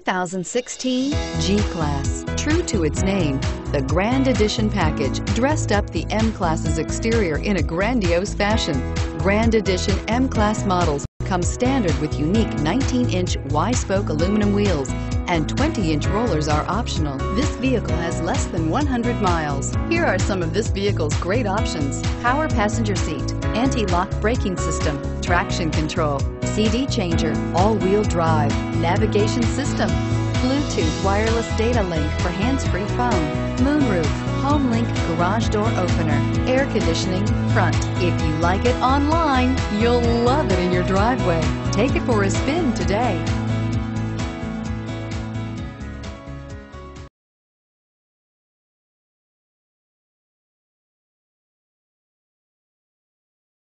2016 G-Class. True to its name, the Grand Edition package dressed up the M-Class's exterior in a grandiose fashion. Grand Edition M-Class models come standard with unique 19-inch Y-spoke aluminum wheels, and 20-inch rollers are optional. This vehicle has less than 100 miles. Here are some of this vehicle's great options: power passenger seat, anti-lock braking system, traction control, CD changer, all-wheel drive, navigation system, Bluetooth wireless data link for hands-free phone, moonroof, HomeLink garage door opener, air conditioning, front. If you like it online, you'll love it in your driveway. Take it for a spin today.